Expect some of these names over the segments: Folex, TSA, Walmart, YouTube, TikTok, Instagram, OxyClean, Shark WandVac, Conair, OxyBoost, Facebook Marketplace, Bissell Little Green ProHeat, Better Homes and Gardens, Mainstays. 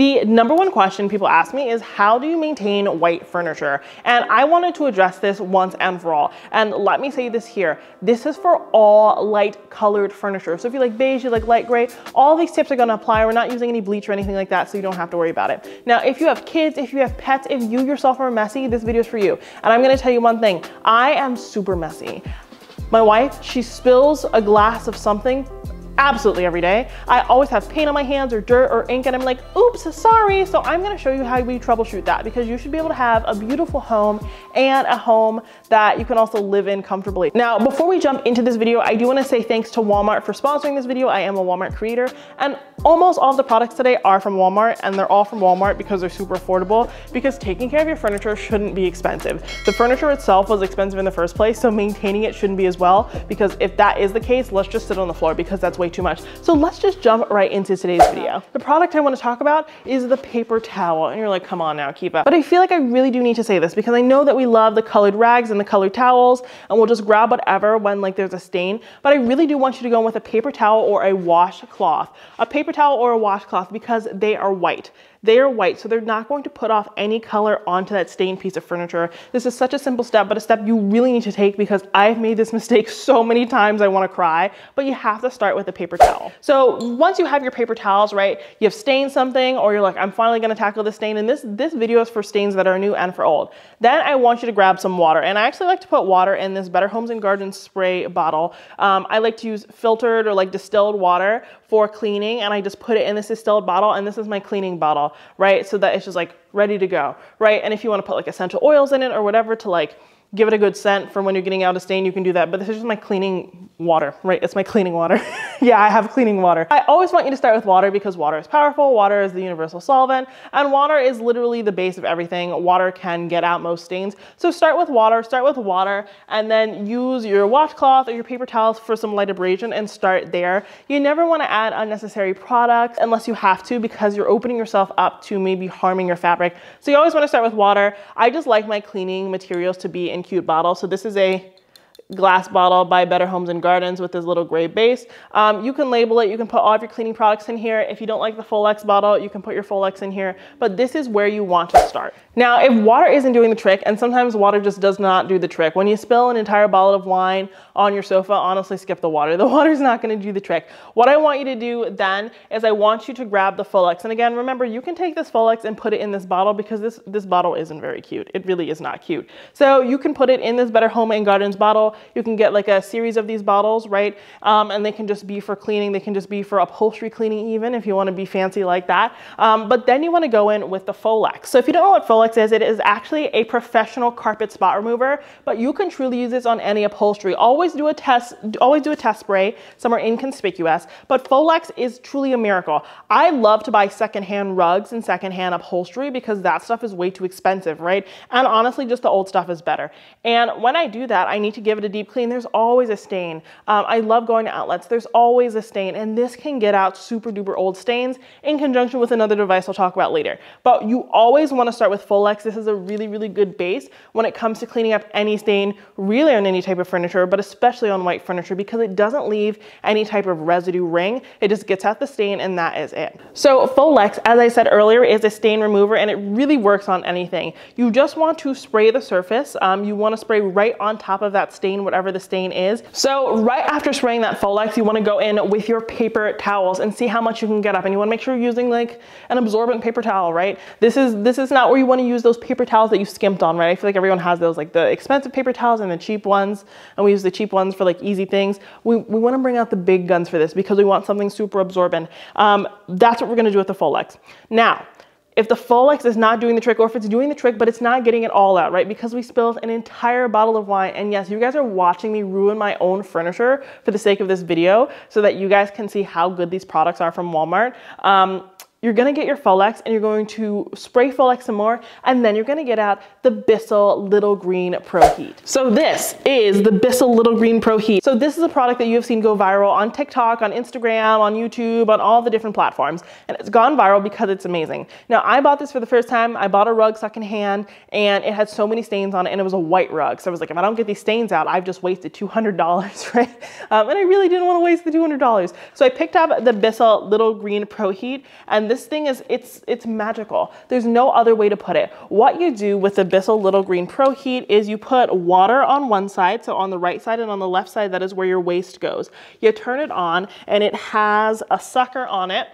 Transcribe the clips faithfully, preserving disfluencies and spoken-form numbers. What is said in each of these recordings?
The number one question people ask me is, how do you maintain white furniture? And I wanted to address this once and for all. And let me say this here, this is for all light colored furniture. So if you like beige, you like light gray, all these tips are gonna apply. We're not using any bleach or anything like that, so you don't have to worry about it. Now, if you have kids, if you have pets, if you yourself are messy, this video is for you. And I'm gonna tell you one thing, I am super messy. My wife, she spills a glass of something absolutely every day. I always have paint on my hands or dirt or ink, and I'm like, oops, sorry. So I'm gonna show you how we troubleshoot that, because you should be able to have a beautiful home and a home that you can also live in comfortably. Now, before we jump into this video, I do wanna say thanks to Walmart for sponsoring this video. I am a Walmart creator, and almost all of the products today are from Walmart, and they're all from Walmart because they're super affordable, because taking care of your furniture shouldn't be expensive. The furniture itself was expensive in the first place, so maintaining it shouldn't be as well, because if that is the case, let's just sit on the floor, because that's way too much. So let's just jump right into today's video. The product I want to talk about is the paper towel, and you're like, come on now, keep up. But I feel like I really do need to say this, because I know that we love the colored rags and the colored towels, and we'll just grab whatever when like there's a stain, but I really do want you to go in with a paper towel or a washcloth. A paper towel or a washcloth, because they are white. They are white, so they're not going to put off any color onto that stained piece of furniture. This is such a simple step, but a step you really need to take, because I've made this mistake so many times I wanna cry, but you have to start with a paper towel. So once you have your paper towels, right, you've stained something, or you're like, I'm finally gonna tackle this stain, and this, this video is for stains that are new and for old. Then I want you to grab some water, and I actually like to put water in this Better Homes and Gardens spray bottle. Um, I like to use filtered or like distilled water for cleaning, and I just put it in this distilled bottle, and this is my cleaning bottle, right? So that it's just like ready to go, right? And if you want to put like essential oils in it or whatever to like give it a good scent from when you're getting out a stain, you can do that. But this is just my cleaning water, right? It's my cleaning water. Yeah, I have cleaning water. I always want you to start with water, because water is powerful. Water is the universal solvent, and water is literally the base of everything. Water can get out most stains. So start with water, start with water, and then use your washcloth or your paper towels for some light abrasion and start there. You never want to add unnecessary products unless you have to, because you're opening yourself up to maybe harming your fabric. So you always want to start with water. I just like my cleaning materials to be in cute bottle. So this is a glass bottle by Better Homes and Gardens with this little gray base. Um, you can label it. You can put all of your cleaning products in here. If you don't like the Folex bottle, you can put your Folex in here, but this is where you want to start. Now, if water isn't doing the trick, and sometimes water just does not do the trick. When you spill an entire bottle of wine on your sofa, honestly, skip the water. The water's not going to do the trick. What I want you to do then is I want you to grab the Folex. And again, remember, you can take this Folex and put it in this bottle, because this, this bottle isn't very cute. It really is not cute. So you can put it in this Better Home and Gardens bottle. You can get like a series of these bottles, right? Um, and they can just be for cleaning. They can just be for upholstery cleaning, even if you want to be fancy like that. Um, but then you want to go in with the Folex. So if you don't know what Folex is, it is actually a professional carpet spot remover, but you can truly use this on any upholstery. Always do a test, always do a test spray. Some are inconspicuous, but Folex is truly a miracle. I love to buy secondhand rugs and secondhand upholstery, because that stuff is way too expensive, right? And honestly, just the old stuff is better. And when I do that, I need to give it a deep clean. There's always a stain. Um, I love going to outlets. There's always a stain, and this can get out super duper old stains in conjunction with another device I'll talk about later. But you always want to start with Folex. This is a really, really good base when it comes to cleaning up any stain, really on any type of furniture, but especially on white furniture, because it doesn't leave any type of residue ring. It just gets out the stain, and that is it. So Folex, as I said earlier, is a stain remover, and it really works on anything. You just want to spray the surface. Um, you want to spray right on top of that stain, whatever the stain is. So right after spraying that Folex, you want to go in with your paper towels and see how much you can get up. And you want to make sure you're using like an absorbent paper towel, right? This is this is not where you want to use those paper towels that you skimped on, right? I feel like everyone has those, like the expensive paper towels and the cheap ones. And we use the cheap ones for like easy things. We, we want to bring out the big guns for this, because we want something super absorbent. Um, that's what we're going to do with the Folex. Now, if the Folex is not doing the trick, or if it's doing the trick, but it's not getting it all out, right? Because we spilled an entire bottle of wine. And yes, you guys are watching me ruin my own furniture for the sake of this video, so that you guys can see how good these products are from Walmart. Um, You're gonna get your Folex, and you're going to spray Folex some more, and then you're gonna get out the Bissell Little Green ProHeat. So this is the Bissell Little Green ProHeat. So this is a product that you have seen go viral on TikTok, on Instagram, on YouTube, on all the different platforms. And it's gone viral because it's amazing. Now, I bought this for the first time. I bought a rug secondhand, and it had so many stains on it, and it was a white rug. So I was like, if I don't get these stains out, I've just wasted two hundred dollars, right? Um, and I really didn't wanna waste the two hundred dollars. So I picked up the Bissell Little Green ProHeat, and And this thing is, it's, it's magical. There's no other way to put it. What you do with the Bissell Little Green ProHeat is you put water on one side, so on the right side, and on the left side, that is where your waste goes. You turn it on and it has a sucker on it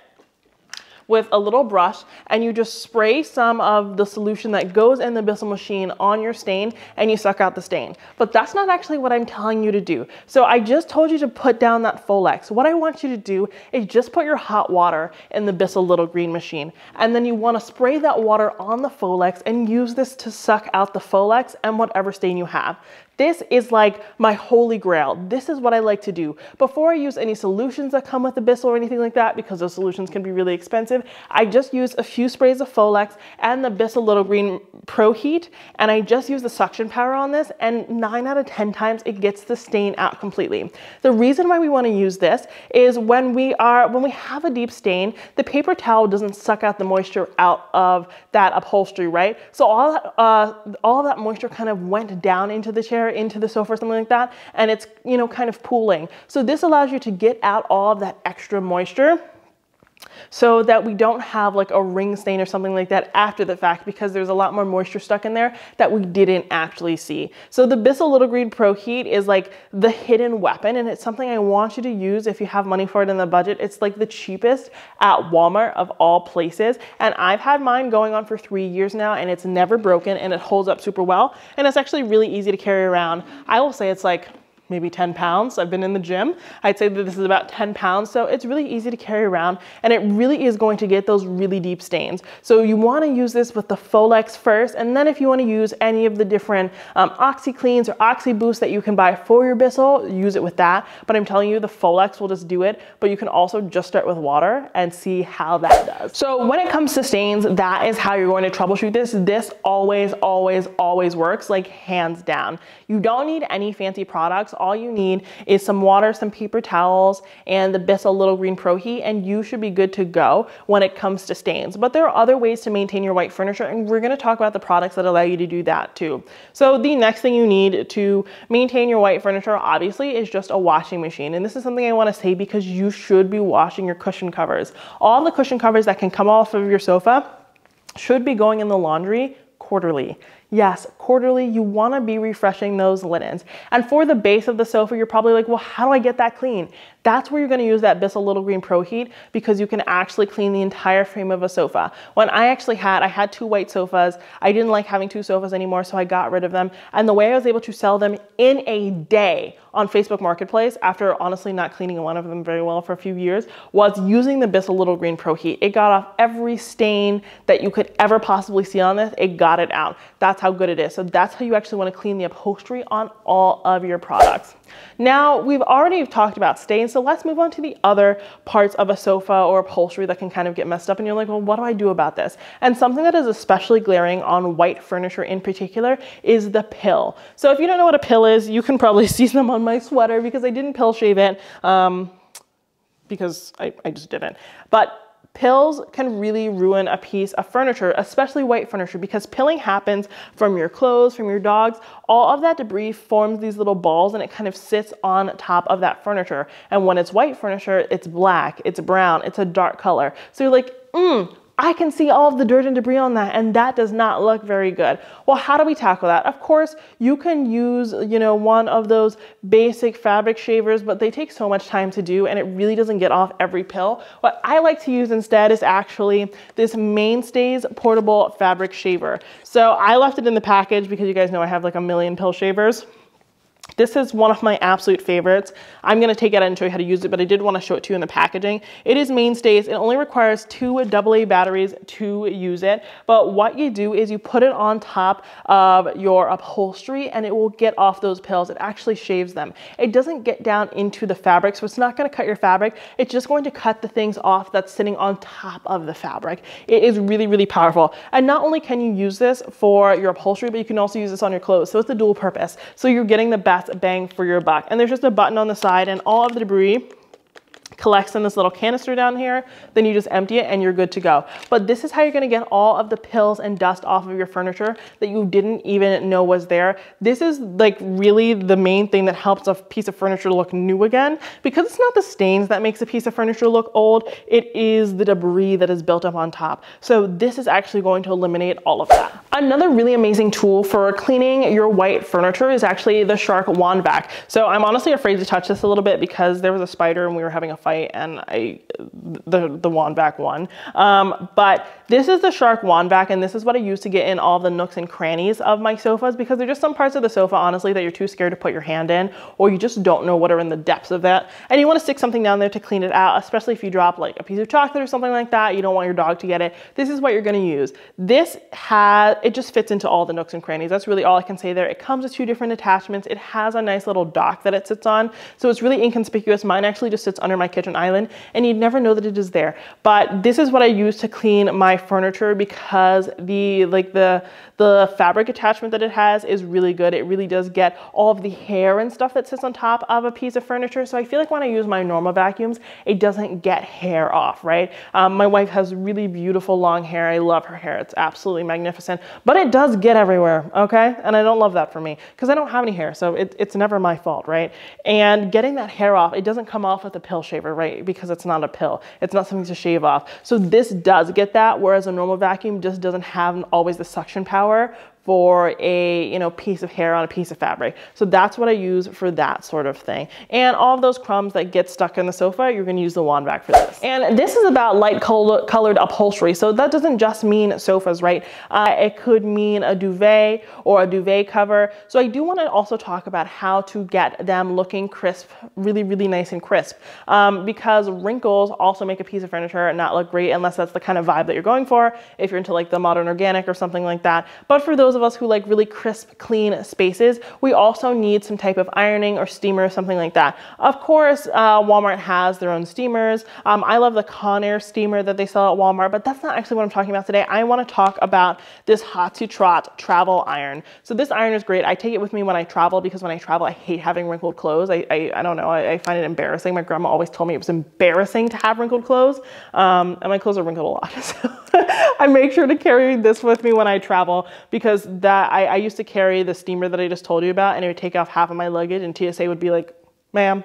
with a little brush, and you just spray some of the solution that goes in the Bissell machine on your stain and you suck out the stain. But that's not actually what I'm telling you to do. So I just told you to put down that Folex. What I want you to do is just put your hot water in the Bissell Little Green machine, and then you wanna spray that water on the Folex and use this to suck out the Folex and whatever stain you have. This is like my holy grail. This is what I like to do. Before I use any solutions that come with the Bissell or anything like that, because those solutions can be really expensive, I just use a few sprays of Folex and the Bissell Little Green ProHeat, and I just use the suction power on this, and nine out of ten times it gets the stain out completely. The reason why we wanna use this is when we are, when we have a deep stain, the paper towel doesn't suck out the moisture out of that upholstery, right? So all, uh, all that moisture kind of went down into the chair, into the sofa or something like that, and it's, you know, kind of pooling. So this allows you to get out all of that extra moisture so that we don't have like a ring stain or something like that after the fact, because there's a lot more moisture stuck in there that we didn't actually see. So the Bissell Little Green ProHeat is like the hidden weapon, and it's something I want you to use if you have money for it in the budget. It's like the cheapest at Walmart of all places, and I've had mine going on for three years now and it's never broken, and it holds up super well, and it's actually really easy to carry around. I will say it's like maybe ten pounds. I've been in the gym. I'd say that this is about ten pounds. So it's really easy to carry around, and it really is going to get those really deep stains. So you want to use this with the Folex first. And then if you want to use any of the different um, OxyCleans or OxyBoost that you can buy for your Bissell, use it with that. But I'm telling you, the Folex will just do it. But you can also just start with water and see how that does. So when it comes to stains, that is how you're going to troubleshoot this. This always, always, always works, like hands down. You don't need any fancy products. All you need is some water, some paper towels, and the Bissell Little Green ProHeat, and you should be good to go when it comes to stains. But there are other ways to maintain your white furniture, and we're gonna talk about the products that allow you to do that too. So the next thing you need to maintain your white furniture, obviously, is just a washing machine. And this is something I wanna say because you should be washing your cushion covers. All the cushion covers that can come off of your sofa should be going in the laundry quarterly. Yes, quarterly, you wanna be refreshing those linens. And for the base of the sofa, you're probably like, well, how do I get that clean? That's where you're gonna use that Bissell Little Green ProHeat, because you can actually clean the entire frame of a sofa. When I actually had, I had two white sofas. I didn't like having two sofas anymore, so I got rid of them. And the way I was able to sell them in a day on Facebook Marketplace, after honestly not cleaning one of them very well for a few years, was using the Bissell Little Green ProHeat. It got off every stain that you could ever possibly see on this. It got it out. That's how good it is. So that's how you actually want to clean the upholstery on all of your products. Now, we've already talked about stains, so let's move on to the other parts of a sofa or upholstery that can kind of get messed up, and you're like, well, what do I do about this? And something that is especially glaring on white furniture in particular is the pill. So if you don't know what a pill is, you can probably see them on my sweater because I didn't pill shave it, um, because I, I just didn't. But pills can really ruin a piece of furniture, especially white furniture, because pilling happens from your clothes, from your dogs. All of that debris forms these little balls, and it kind of sits on top of that furniture. And when it's white furniture, it's black, it's brown, it's a dark color. So you're like, mm, I can see all of the dirt and debris on that, and that does not look very good. Well, how do we tackle that? Of course, you can use, you know, one of those basic fabric shavers, but they take so much time to do, and it really doesn't get off every pill. What I like to use instead is actually this Mainstays portable fabric shaver. So I left it in the package because you guys know I have like a million pill shavers. This is one of my absolute favorites. I'm gonna take it out and show you how to use it, but I did wanna show it to you in the packaging. It is Mainstays. It only requires two double A batteries to use it. But what you do is you put it on top of your upholstery and it will get off those pills. It actually shaves them. It doesn't get down into the fabric, so it's not gonna cut your fabric. It's just going to cut the things off that's sitting on top of the fabric. It is really, really powerful. And not only can you use this for your upholstery, but you can also use this on your clothes. So it's a dual purpose. So you're getting the best bang for your buck. And there's just a button on the side, and all of the debris collects in this little canister down here, then you just empty it and you're good to go. But this is how you're gonna get all of the pills and dust off of your furniture that you didn't even know was there. This is like really the main thing that helps a piece of furniture look new again, because it's not the stains that makes a piece of furniture look old, it is the debris that is built up on top. So this is actually going to eliminate all of that. Another really amazing tool for cleaning your white furniture is actually the Shark WandVac. So I'm honestly afraid to touch this a little bit because there was a spider and we were having a fight and I, the, the WandVac won. Um, but this is the Shark WandVac, and this is what I use to get in all the nooks and crannies of my sofas, because there are just some parts of the sofa, honestly, that you're too scared to put your hand in, or you just don't know what are in the depths of that. And you wanna stick something down there to clean it out, especially if you drop like a piece of chocolate or something like that, you don't want your dog to get it. This is what you're gonna use. This has, it just fits into all the nooks and crannies. That's really all I can say there. It comes with two different attachments. It has a nice little dock that it sits on, so it's really inconspicuous. Mine actually just sits under my kitchen island and you'd never know that it is there. But this is what I use to clean my furniture, because the like the the fabric attachment that it has is really good. It really does get all of the hair and stuff that sits on top of a piece of furniture. So I feel like when I use my normal vacuums, it doesn't get hair off, right? Um, my wife has really beautiful long hair. I love her hair. It's absolutely magnificent, but it does get everywhere, okay? And I don't love that for me because I don't have any hair, so it, it's never my fault, right? And getting that hair off, it doesn't come off with a pill shaver, right? Because it's not a pill. It's not something to shave off. So this does get that, whereas a normal vacuum just doesn't have always the suction power for a, you know, piece of hair on a piece of fabric. So that's what I use for that sort of thing. And all of those crumbs that get stuck in the sofa, you're gonna use the WandVac for this. And this is about light col colored upholstery. So that doesn't just mean sofas, right? Uh, it could mean a duvet or a duvet cover. So I do wanna also talk about how to get them looking crisp, really, really nice and crisp, um, because wrinkles also make a piece of furniture not look great, unless that's the kind of vibe that you're going for, if you're into like the modern organic or something like that. But for those of us who like really crisp, clean spaces, we also need some type of ironing or steamer or something like that. Of course, uh, Walmart has their own steamers. Um, I love the Conair steamer that they sell at Walmart, but that's not actually what I'm talking about today. I wanna talk about this Hot to Trot travel iron. So this iron is great. I take it with me when I travel, because when I travel, I hate having wrinkled clothes. I, I, I don't know, I, I find it embarrassing. My grandma always told me it was embarrassing to have wrinkled clothes, um, and my clothes are wrinkled a lot. So I make sure to carry this with me when I travel, because that I, I used to carry the steamer that I just told you about, and it would take off half of my luggage, and T S A would be like, "Ma'am,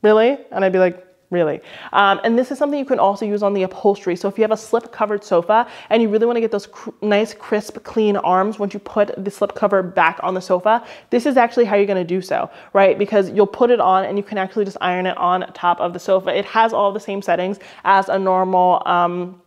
really?" And I'd be like, really. Um, and this is something you can also use on the upholstery. So if you have a slip covered sofa and you really wanna get those cr nice, crisp, clean arms once you put the slip cover back on the sofa, this is actually how you're gonna do so, right? Because you'll put it on and you can actually just iron it on top of the sofa. It has all the same settings as a normal, um,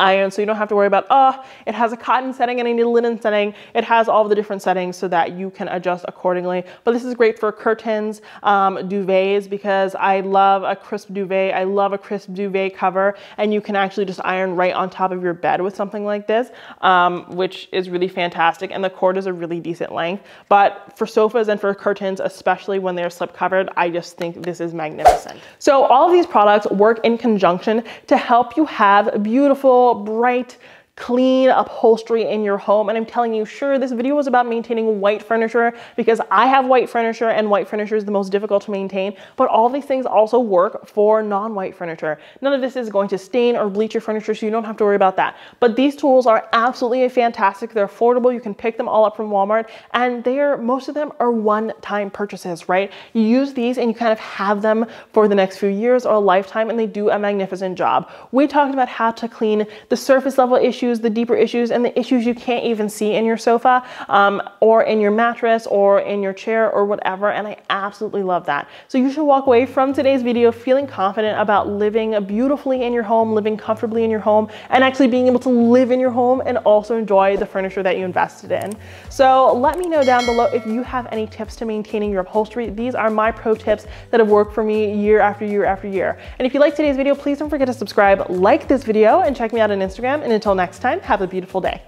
iron, so you don't have to worry about, oh, it has a cotton setting and I need a linen setting. It has all the different settings so that you can adjust accordingly. But this is great for curtains, um, duvets, because I love a crisp duvet. I love a crisp duvet cover, and you can actually just iron right on top of your bed with something like this, um, which is really fantastic. And the cord is a really decent length, but for sofas and for curtains, especially when they're slip covered, I just think this is magnificent. So all of these products work in conjunction to help you have beautiful, bright, clean upholstery in your home. And I'm telling you, sure, this video was about maintaining white furniture, because I have white furniture and white furniture is the most difficult to maintain, but all these things also work for non-white furniture. None of this is going to stain or bleach your furniture, so you don't have to worry about that. But these tools are absolutely fantastic. They're affordable. You can pick them all up from Walmart, and they're, most of them are one-time purchases, right? You use these and you kind of have them for the next few years or a lifetime, and they do a magnificent job. We talked about how to clean the surface level issues, the deeper issues, and the issues you can't even see in your sofa, um, or in your mattress or in your chair or whatever. And I absolutely love that. So you should walk away from today's video feeling confident about living beautifully in your home, living comfortably in your home, and actually being able to live in your home and also enjoy the furniture that you invested in. So let me know down below if you have any tips to maintaining your upholstery. These are my pro tips that have worked for me year after year after year. And if you like today's video, please don't forget to subscribe, like this video, and check me out on Instagram. And until next time, have a beautiful day.